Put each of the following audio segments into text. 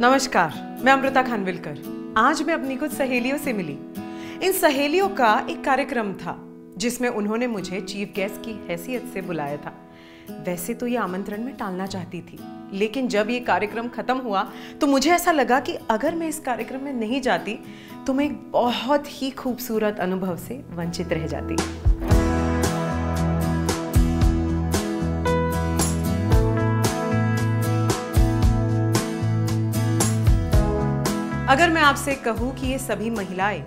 नमस्कार, मैं अमृता खानविलकर। आज मैं अपनी कुछ सहेलियों से मिली। इन सहेलियों का एक कार्यक्रम था जिसमें उन्होंने मुझे चीफ गेस्ट की हैसियत से बुलाया था। वैसे तो ये आमंत्रण मैं टालना चाहती थी, लेकिन जब ये कार्यक्रम खत्म हुआ तो मुझे ऐसा लगा कि अगर मैं इस कार्यक्रम में नहीं जाती तो मैं एक बहुत ही खूबसूरत अनुभव से वंचित रह जाती। अगर मैं आपसे कहूँ कि ये सभी महिलाएं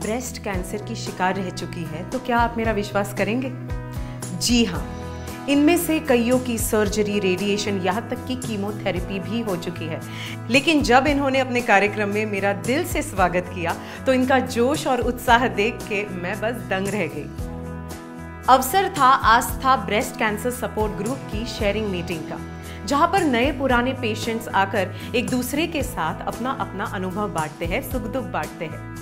ब्रेस्ट कैंसर की शिकार रह चुकी है तो क्या आप मेरा विश्वास करेंगे? जी हाँ, इनमें से कईयों की सर्जरी, रेडिएशन, यहाँ तक कि कीमोथेरेपी भी हो चुकी है। लेकिन जब इन्होंने अपने कार्यक्रम में मेरा दिल से स्वागत किया तो इनका जोश और उत्साह देख के मैं बस दंग रह गई। अवसर था Aastha breast cancer support group की शेयरिंग मीटिंग का, जहाँ पर नए पुराने पेशेंट्स आकर एक दूसरे के साथ अपना अपना अनुभव बांटते हैं, सुख दुख बांटते हैं।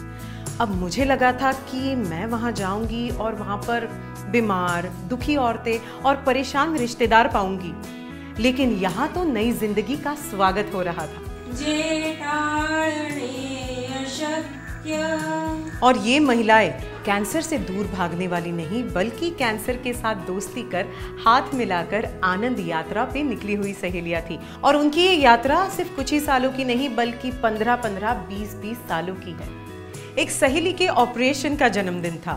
अब मुझे लगा था कि मैं वहाँ जाऊँगी और वहाँ पर बीमार, दुखी औरतें और परेशान रिश्तेदार पाऊंगी, लेकिन यहाँ तो नई जिंदगी का स्वागत हो रहा था। और ये महिलाएं कैंसर से दूर भागने वाली नहीं, बल्कि कैंसर के साथ दोस्ती कर, हाथ मिलाकर आनंद यात्रा पे निकली हुई सहेलियाँ थी। और उनकी ये यात्रा सिर्फ कुछ ही सालों की नहीं, बल्कि 15-15, 20-20 सालों की है। एक सहेली के ऑपरेशन का जन्मदिन था।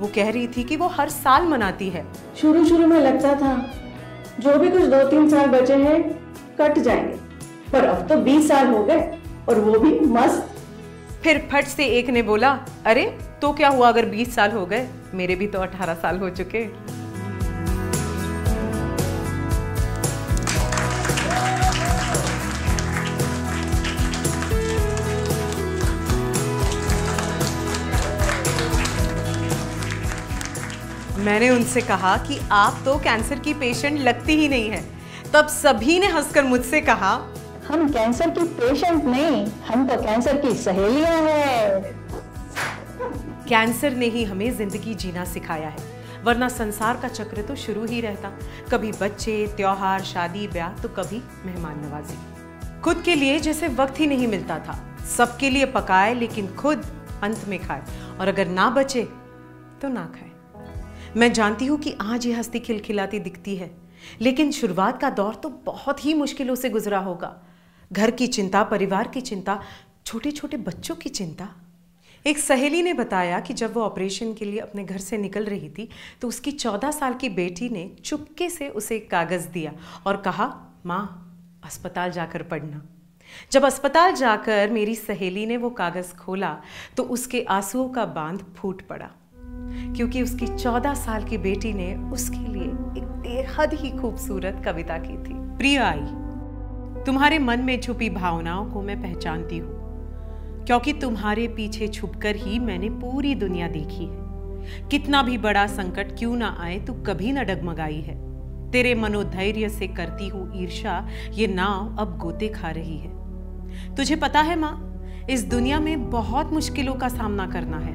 वो कह रही थी कि वो हर साल मनाती है। शुरू में लगता था जो भी कुछ 2-3 साल बचे हैं कट जाएंगे, पर अब तो 20 साल हो गए और वो भी मस्त। फिर फट से एक ने बोला, अरे तो क्या हुआ अगर 20 साल हो गए, मेरे भी तो 18 साल हो चुके। मैंने उनसे कहा कि आप तो कैंसर की पेशेंट लगती ही नहीं है। तब सभी ने हंसकर मुझसे कहा, हम कैंसर की पेशेंट नहीं, हम तो कैंसर की सहेलियां हैं। कैंसर ने ही हमें जिंदगी जीना सिखाया है, वरना संसार का चक्र तो शुरू ही रहता। कभी बच्चे, त्योहार, शादी ब्याह, तो कभी मेहमान नवाजी। खुद के लिए जैसे वक्त ही नहीं मिलता था। सबके लिए पकाए लेकिन खुद अंत में खाए, और अगर ना बचे तो ना खाए। मैं जानती हूँ कि आज ये हस्ती खिलखिलाती दिखती है, लेकिन शुरुआत का दौर तो बहुत ही मुश्किलों से गुजरा होगा। घर की चिंता, परिवार की चिंता, छोटे छोटे बच्चों की चिंता। एक सहेली ने बताया कि जब वो ऑपरेशन के लिए अपने घर से निकल रही थी तो उसकी 14 साल की बेटी ने चुपके से उसे कागज़ दिया और कहा, माँ अस्पताल जाकर पढ़ना। जब अस्पताल जाकर मेरी सहेली ने वो कागज़ खोला तो उसके आंसुओं का बांध फूट पड़ा, क्योंकि उसकी 14 साल की बेटी ने उसके लिए एक बेहद ही खूबसूरत कविता की थी। प्रिय आई, तुम्हारे मन में छुपी भावनाओं को मैं पहचानती हूँ, क्योंकि तुम्हारे पीछे छुपकर ही मैंने पूरी दुनिया देखी है। कितना भी बड़ा संकट क्यों ना आए, तू कभी न डगमगाई है। तेरे मनोधैर्य से करती हूँ ईर्ष्या, ये नाव अब गोते खा रही है। तुझे पता है माँ, इस दुनिया में बहुत मुश्किलों का सामना करना है,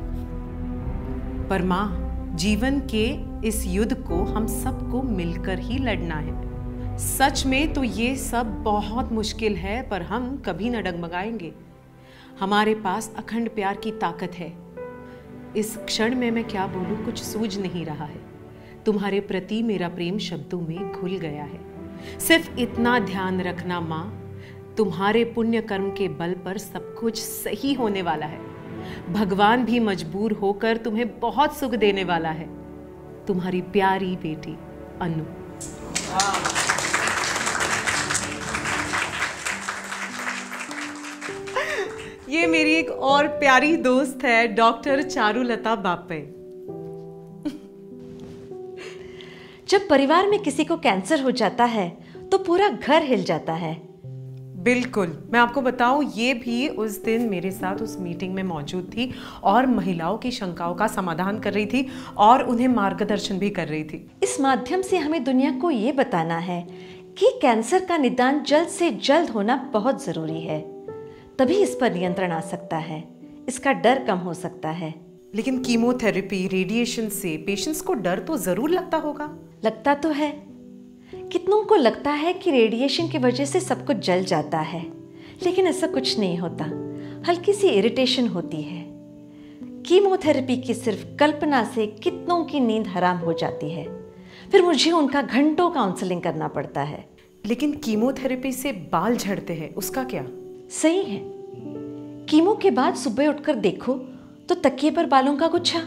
पर माँ जीवन के इस युद्ध को हम सबको मिलकर ही लड़ना है। सच में तो ये सब बहुत मुश्किल है, पर हम कभी न डगमगाएंगे। हमारे पास अखंड प्यार की ताकत है। इस क्षण में मैं क्या बोलूँ, कुछ सूझ नहीं रहा है। तुम्हारे प्रति मेरा प्रेम शब्दों में घुल गया है। सिर्फ इतना ध्यान रखना माँ, तुम्हारे पुण्य कर्म के बल पर सब कुछ सही होने वाला है। भगवान भी मजबूर होकर तुम्हें बहुत सुख देने वाला है। तुम्हारी प्यारी बेटी अनु। ये मेरी एक और प्यारी दोस्त है, डॉक्टर चारुलता बापे। जब परिवार में किसी को कैंसर हो जाता है तो पूरा घर हिल जाता है। बिल्कुल, मैं आपको बताऊं, ये भी उस दिन मेरे साथ उस मीटिंग में मौजूद थी और महिलाओं की शंकाओं का समाधान कर रही थी और उन्हें मार्गदर्शन भी कर रही थी। इस माध्यम से हमें दुनिया को ये बताना है कि कैंसर का निदान जल्द से जल्द होना बहुत ज़रूरी है, तभी इस पर नियंत्रण आ सकता है, इसका डर कम हो सकता है। लेकिन कीमोथेरेपी, रेडिएशन से पेशेंट्स को डर तो ज़रूर लगता होगा। लगता तो है। कितनों को लगता है कि रेडिएशन की वजह से सब कुछ जल जाता है, लेकिन ऐसा कुछ नहीं होता, हल्की सी इरिटेशन होती है। कीमोथेरेपी की सिर्फ कल्पना से कितनों की नींद हराम हो जाती है, फिर मुझे उनका घंटों काउंसलिंग करना पड़ता है। लेकिन कीमोथेरेपी से बाल झड़ते हैं, उसका क्या? सही है, कीमो के बाद सुबह उठकर देखो तो तकिए पर बालों का गुच्छा,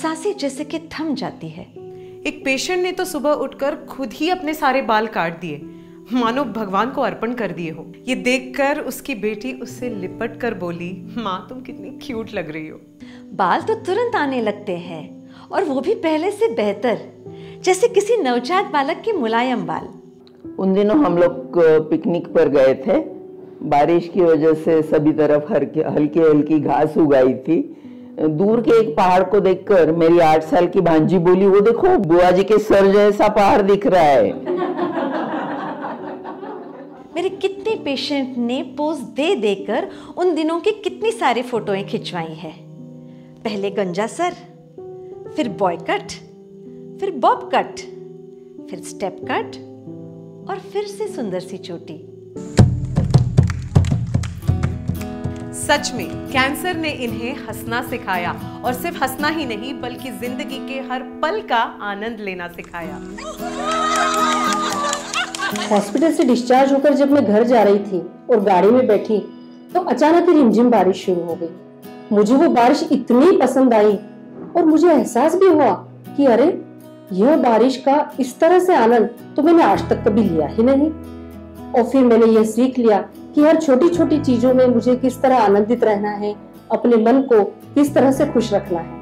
सांसें जैसे कि थम जाती है। एक पेशेंट ने तो सुबह उठकर खुद ही अपने सारे बाल काट दिए, मानो भगवान को अर्पण कर दिए हो। ये देखकर उसकी बेटी उससे लिपट कर बोली, माँ तुम कितनी क्यूट लग रही हो। बाल तो तुरंत आने लगते हैं और वो भी पहले से बेहतर, जैसे किसी नवजात बालक के मुलायम बाल। उन दिनों हम लोग पिकनिक पर गए थे, बारिश की वजह से सभी तरफ हल्की हल्की घास उगाई थी। दूर के एक पहाड़ को देखकर मेरी 8 साल की भांजी बोली, वो देखो बुआ जी के सर जैसा पहाड़ दिख रहा है। मेरे कितने पेशेंट ने पोज दे देकर उन दिनों की कितनी सारी फोटोएं खिंचवाई है। पहले गंजा सर, फिर बॉय कट, फिर बॉब कट, फिर स्टेप कट और फिर से सुंदर सी चोटी। सच में कैंसर ने इन्हें हंसना सिखाया, और सिर्फ हंसना ही नहीं बल्कि जिंदगी के हर पल का आनंद लेना सिखाया। हॉस्पिटल से डिस्चार्ज होकर जब मैं घर जा रही थी और गाड़ी में बैठी तो अचानक ही रिमझिम बारिश शुरू हो गई। मुझे वो बारिश इतनी पसंद आई और मुझे एहसास भी हुआ कि अरे यह बारिश का इस तरह से आनंद तो मैंने आज तक कभी लिया ही नहीं। और फिर मैंने यह सीख लिया कि हर छोटी छोटी चीजों में मुझे किस तरह आनंदित रहना है, अपने मन को किस तरह से खुश रखना है।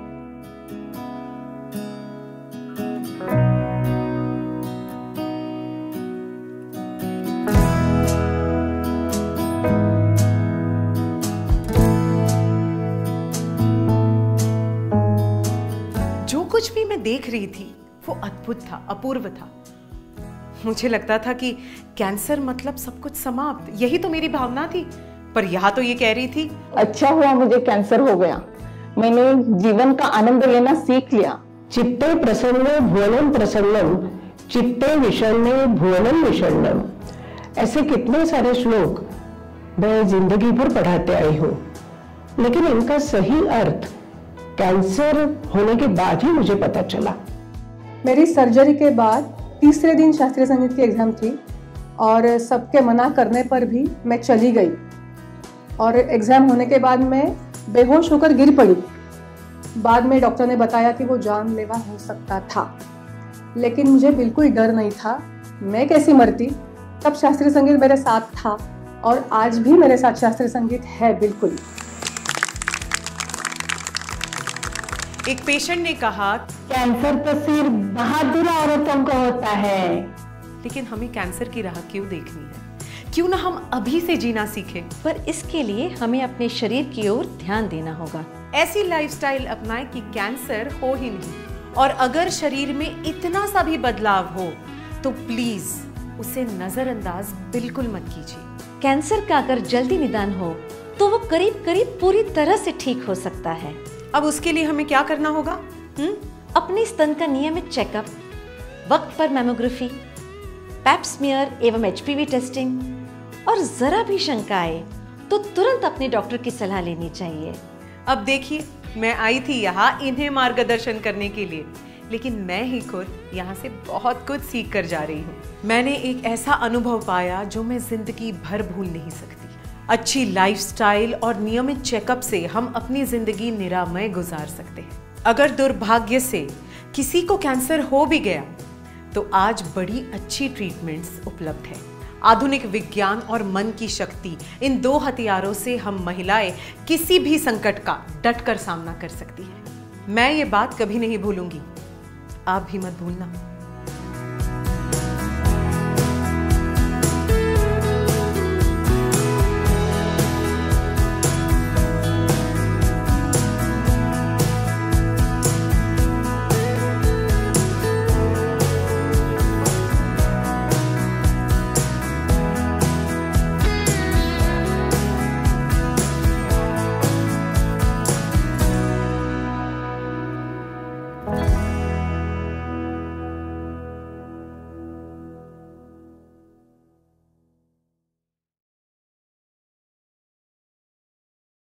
कुछ भी मैं देख रही थी वो अद्भुत था, अपूर्व था। मुझे लगता था कि कैंसर मतलब सब कुछ समाप्त, यही तो मेरी भावना थी। पर यहाँ तो ये कह रही थी, अच्छा हुआ मुझे कैंसर हो गया, मैंने जीवन का आनंद लेना सीख लिया। चित्ते प्रसन्ने भुवनम प्रसन्नम, चित्ते विषण्णे भुवनम विषण्णम, ऐसे कितने सारे श्लोक मैं जिंदगी भर पढ़ाते आई हूँ, लेकिन इनका सही अर्थ कैंसर होने के बाद ही मुझे पता चला। मेरी सर्जरी के बाद तीसरे दिन शास्त्रीय संगीत की एग्जाम थी और सबके मना करने पर भी मैं चली गई, और एग्जाम होने के बाद मैं बेहोश होकर गिर पड़ी। बाद में डॉक्टर ने बताया कि वो जानलेवा हो सकता था, लेकिन मुझे बिल्कुल डर नहीं था, मैं कैसी मरती। तब शास्त्रीय संगीत मेरे साथ था और आज भी मेरे साथ शास्त्रीय संगीत है। बिल्कुल। एक पेशेंट ने कहा, कैंसर तो सिर्फ बहादुर औरतों को होता है, लेकिन हमें कैंसर की राह क्यों देखनी है, क्यों ना हम अभी से जीना सीखें। पर इसके लिए हमें अपने शरीर की ओर ध्यान देना होगा, ऐसी लाइफस्टाइल अपनाएं कि कैंसर हो ही नहीं। और अगर शरीर में इतना सा भी बदलाव हो तो प्लीज उसे नजरअंदाज बिल्कुल मत कीजिए। कैंसर का अगर जल्दी निदान हो तो वो करीब करीब पूरी तरह से ठीक हो सकता है। अब उसके लिए हमें क्या करना होगा? अपने स्तन का नियमित चेकअप, वक्त पर मैमोग्राफी, पैप स्मीयर एवं एचपीवी टेस्टिंग, और जरा भी शंका आए तो तुरंत अपने डॉक्टर की सलाह लेनी चाहिए। अब देखिए, मैं आई थी यहाँ इन्हें मार्गदर्शन करने के लिए, लेकिन मैं ही खुद यहाँ से बहुत कुछ सीख कर जा रही हूँ। मैंने एक ऐसा अनुभव पाया जो मैं जिंदगी भर भूल नहीं सकती। अच्छी लाइफस्टाइल और नियमित चेकअप से हम अपनी जिंदगी निरामय गुजार सकते हैं। अगर दुर्भाग्य से किसी को कैंसर हो भी गया तो आज बड़ी अच्छी ट्रीटमेंट्स उपलब्ध है। आधुनिक विज्ञान और मन की शक्ति, इन दो हथियारों से हम महिलाएं किसी भी संकट का डटकर सामना कर सकती हैं। मैं ये बात कभी नहीं भूलूंगी, आप भी मत भूलना।